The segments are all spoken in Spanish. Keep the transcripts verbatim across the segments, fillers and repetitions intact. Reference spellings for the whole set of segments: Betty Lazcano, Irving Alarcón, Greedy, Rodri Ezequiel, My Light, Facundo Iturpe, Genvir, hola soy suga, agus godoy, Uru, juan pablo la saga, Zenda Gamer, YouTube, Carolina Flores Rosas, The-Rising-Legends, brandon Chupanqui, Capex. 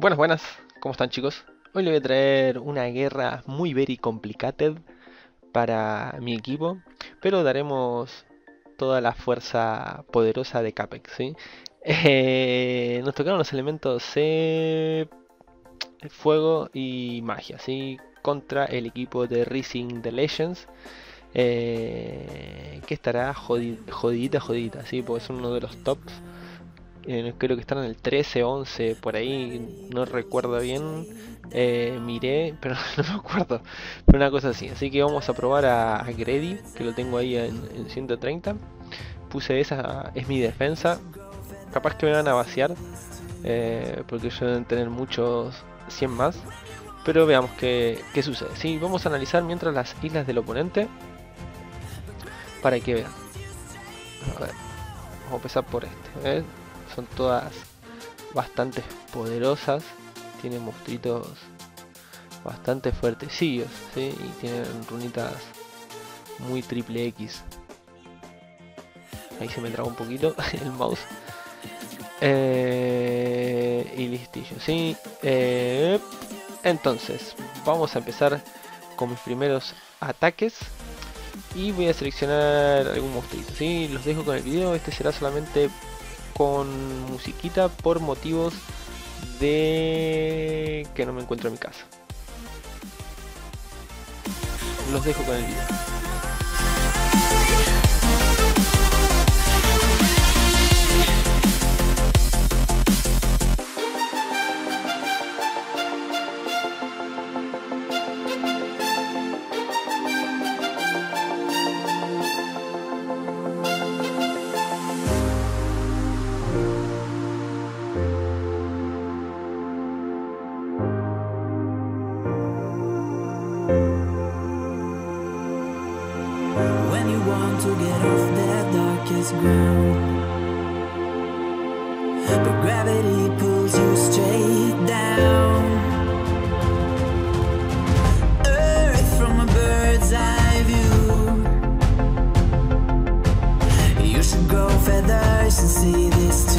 Buenas, buenas, ¿cómo están chicos? Hoy les voy a traer una guerra muy very complicated para mi equipo, pero daremos toda la fuerza poderosa de Capex, ¿sí? Eh, nos tocaron los elementos C, fuego y magia, ¿sí? Contra el equipo de The-Rising-Legends, eh, que estará jodidita, jodidita, jodidita, ¿sí? Porque son uno de los tops. Eh, creo que están en el trece, once, por ahí, no recuerdo bien, eh, miré, pero no me acuerdo, pero una cosa así. Así que vamos a probar a, a Greedy, que lo tengo ahí en, en ciento treinta, puse esa, es mi defensa, capaz que me van a vaciar, eh, porque yo deben tener muchos cien más, pero veamos qué, qué sucede. Sí, vamos a analizar mientras las islas del oponente, para que vean. A ver, vamos a empezar por este, ¿eh? Son todas bastante poderosas, tienen monstruitos bastante fuertecillos, ¿sí? Y tienen runitas muy triple X. Ahí se me traba un poquito el mouse. Eh, y listillo, ¿sí? Eh, entonces, vamos a empezar con mis primeros ataques. Y voy a seleccionar algún monstruito, ¿sí? Los dejo con el video, este será solamente con musiquita por motivos de que no me encuentro en mi casa. Los dejo con el video. To get off that darkest ground, but gravity pulls you straight down. Earth from a bird's eye view. You should grow feathers and see this too.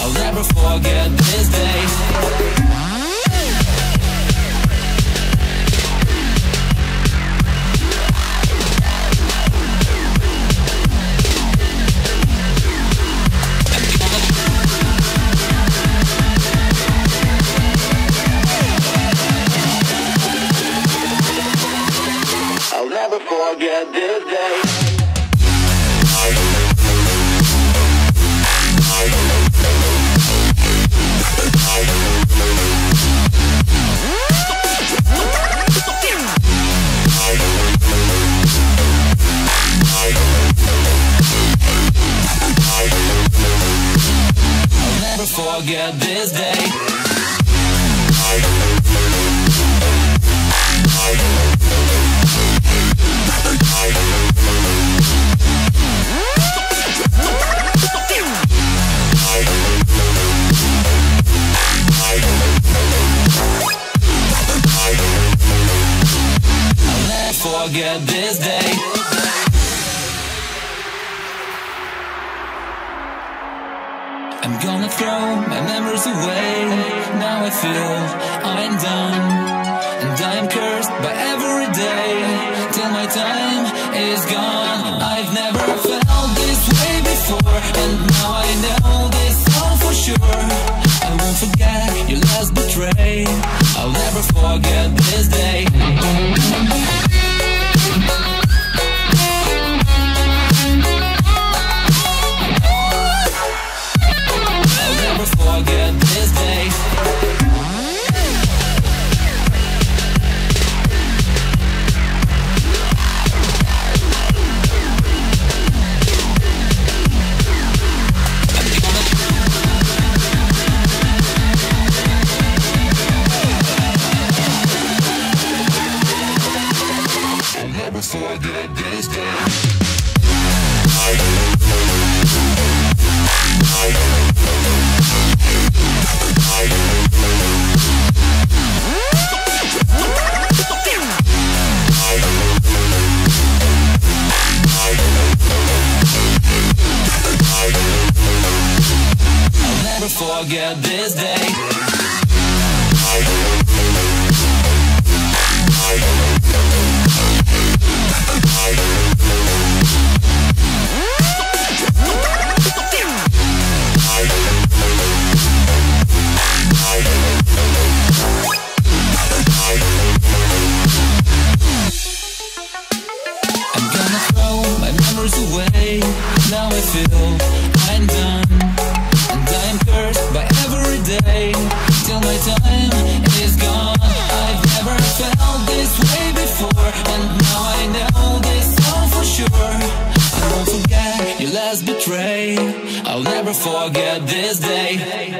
I'll never forget this day. forget this day. I'll never forget this day. I'm gonna throw my memories away. Now I feel I'm done, and I'm cursed by every day till my time is gone. I've never felt this way before, and now I know this all for sure. I won't forget your last betray. I'll never forget this day. Forget this day. I'll never forget this day. Forget this day. I'm gonna throw my memories away. Now I feel I'm done. By every day till my time is gone. I've never felt this way before, and now I know this all for sure. I won't forget your last betray. I'll never forget this day.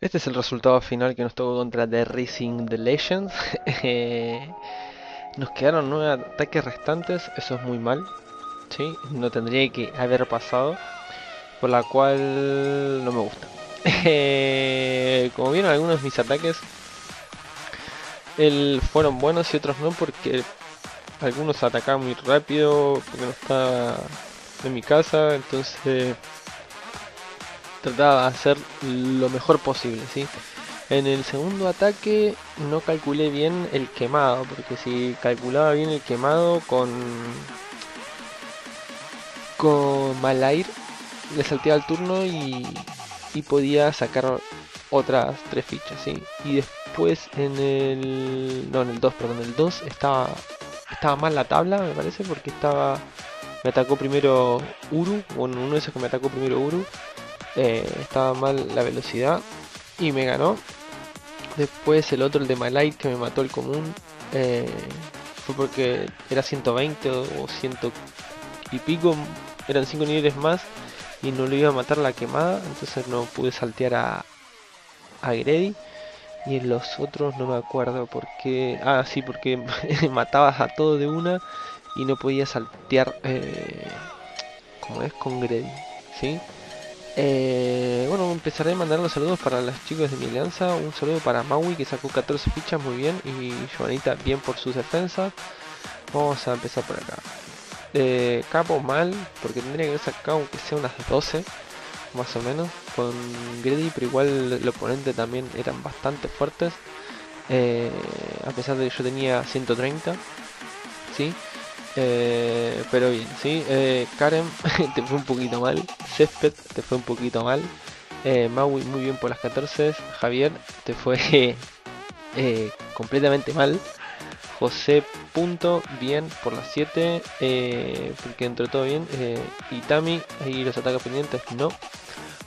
Este es el resultado final que nos tocó contra The Rising Legends. eh, Nos quedaron nueve ataques restantes, eso es muy mal, ¿sí? No tendría que haber pasado, por la cual no me gusta. Eh, como vieron, algunos de mis ataques el, fueron buenos y otros no, porque algunos atacaban muy rápido, porque no estaba en mi casa, entonces... Eh, trataba de hacer lo mejor posible, ¿sí? En el segundo ataque no calculé bien el quemado, porque si calculaba bien el quemado con con My Light, le salteaba el turno y, y podía sacar otras tres fichas, ¿sí? Y después en el... no, en el dos, perdón, en el dos estaba, estaba mal la tabla, me parece, porque estaba... me atacó primero Uru, bueno, uno de esos que me atacó primero Uru. Eh, estaba mal la velocidad y me ganó. Después el otro, el de My Light, que me mató el común, eh, fue porque era ciento veinte o cien y pico, eran cinco niveles más y no le iba a matar la quemada, entonces no pude saltear a, a Greedy. Y en los otros no me acuerdo porque... ah, sí, porque matabas a todos de una y no podías saltear, eh, como es, con Greedy, ¿sí? Eh, bueno, empezaré a mandar los saludos para los chicos de mi alianza. Un saludo para Maui, que sacó catorce fichas, muy bien. Y Joanita, bien por sus defensas. Vamos a empezar por acá. eh, Capo mal, porque tendría que haber sacado aunque sea unas doce más o menos con Greedy, pero igual el oponente también eran bastante fuertes, eh, a pesar de que yo tenía ciento treinta, ¿sí? Eh, pero bien, sí. eh, Karen, te fue un poquito mal. Césped, te fue un poquito mal. eh, Maui, muy bien por las catorce. Javier, te fue eh, eh, completamente mal. José, punto, bien por las siete, eh, porque entró todo bien. eh, Itami, ahí los ataques pendientes, no.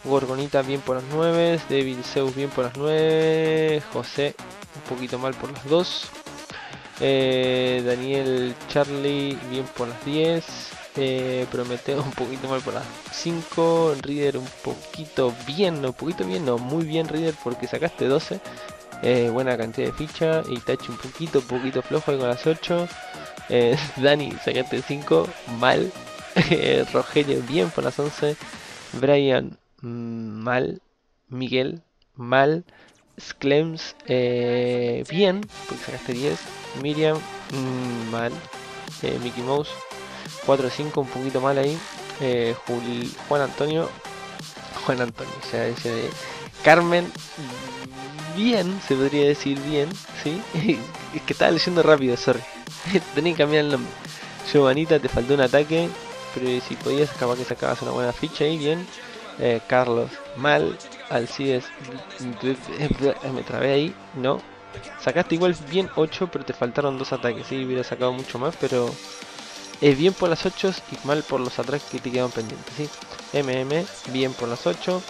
Gorgonita, bien por las nueve. Devil Zeus, bien por las nueve. José, un poquito mal por las dos. Eh, Daniel Charlie, bien por las diez. eh, Prometeo, un poquito mal por las cinco. Reader, un poquito bien, no, un poquito bien, no, muy bien Reader, porque sacaste doce, eh, buena cantidad de ficha. Itachi, un poquito, un poquito flojo ahí con las ocho. eh, Dani, sacaste cinco, mal. eh, Rogelio, bien por las once. Brian, mmm, mal. Miguel, mal. Sclems, eh, bien, porque sacaste diez. Miriam, mmm, mal. eh, Mickey Mouse, cuatro cinco, un poquito mal ahí. eh, Juli, Juan Antonio Juan Antonio, o sea, ese de Carmen, bien, se podría decir bien, ¿sí? Es que estaba leyendo rápido, sorry. Tenía que cambiar el nombre. Giovanita, te faltó un ataque, pero si podías, capaz que sacabas una buena ficha ahí, bien. eh, Carlos, mal. Alcides, me trabé ahí, no. Sacaste igual bien ocho, pero te faltaron dos ataques, sí, hubiera sacado mucho más, pero es bien por las ocho y mal por los atrás que te quedaron pendientes, sí. M M, bien por las ocho.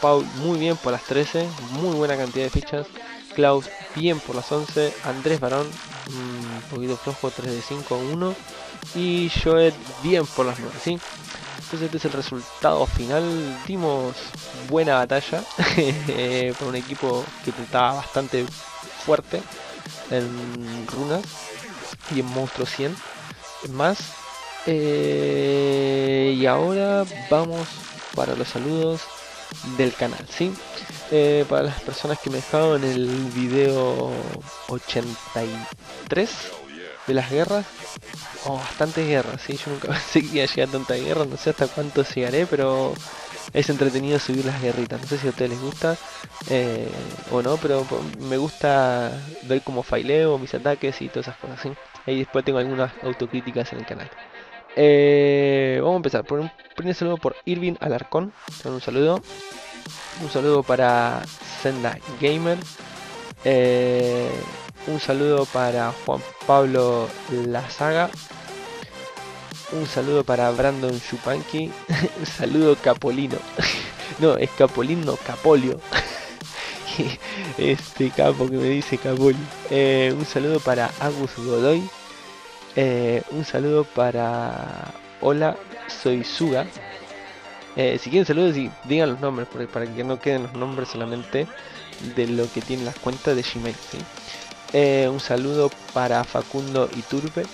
Paul, muy bien por las trece, muy buena cantidad de fichas. Klaus, bien por las once. Andrés Barón, mmm, un poquito flojo, tres de cinco a uno. Y Joel, bien por las nueve, sí. Entonces este es el resultado final. Dimos buena batalla por un equipo que estaba bastante fuerte en runas y en monstruo cien más. Eh, y ahora vamos para los saludos del canal, ¿sí? Eh, para las personas que me dejaron el video ochenta y tres de las guerras. Oh, bastantes guerras, ¿sí? Yo nunca pensé que iba a llegar a tanta guerra, no sé hasta cuánto llegaré, pero es entretenido subir las guerritas. No sé si a ustedes les gusta, eh, o no, pero me gusta ver cómo faileo, mis ataques y todas esas cosas, ¿sí? Ahí después tengo algunas autocríticas en el canal. Eh, vamos a empezar por un primer saludo por Irving Alarcón, un saludo. Un saludo para Zenda Gamer. Eh, un saludo para Juan Pablo la Saga. Un saludo para Brandon Chupanqui. Un saludo Capolino. No, es Capolino, Capolio. Este capo que me dice Capolio. Eh, un saludo para Agus Godoy. Eh, un saludo para Hola Soy Suga. Eh, si quieren saludos y digan los nombres, porque para que no queden los nombres solamente de lo que tienen las cuentas de Gmail, ¿sí? Eh, un saludo para Facundo Iturpe. No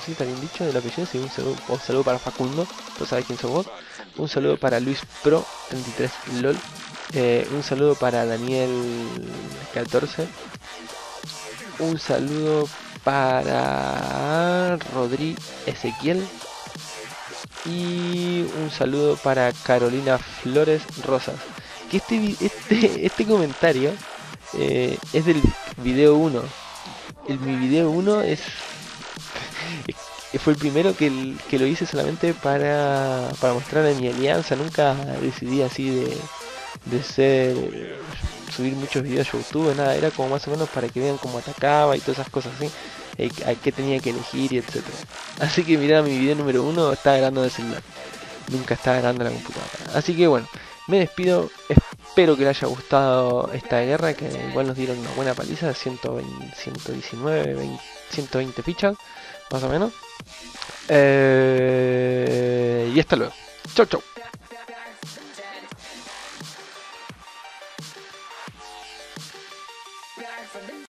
sé si está bien dicho el apellido, sí, un saludo, un saludo para Facundo, no sabes quién sos vos. Un saludo para Luis Pro treinta y tres LOL. Eh, un saludo para Daniel catorce. Un saludo para Rodri Ezequiel. Y un saludo para Carolina Flores Rosas. Que este, este, este comentario eh, es del video uno. El, mi video uno es... fue el primero que, el, que lo hice solamente para, para mostrar mi alianza. Nunca decidí así de, de ser, subir muchos videos a YouTube, nada, era como más o menos para que vean cómo atacaba y todas esas cosas así, eh, a qué tenía que elegir y etcétera. Así que mirá, mi video número uno estaba grabando de celular, nunca estaba grabando la computadora. Así que bueno, me despido, espero que les haya gustado esta guerra, que igual nos dieron una buena paliza de ciento veinte, ciento diecinueve, veinte, ciento veinte fichas, más o menos. Eh, y hasta luego. Chau, chau.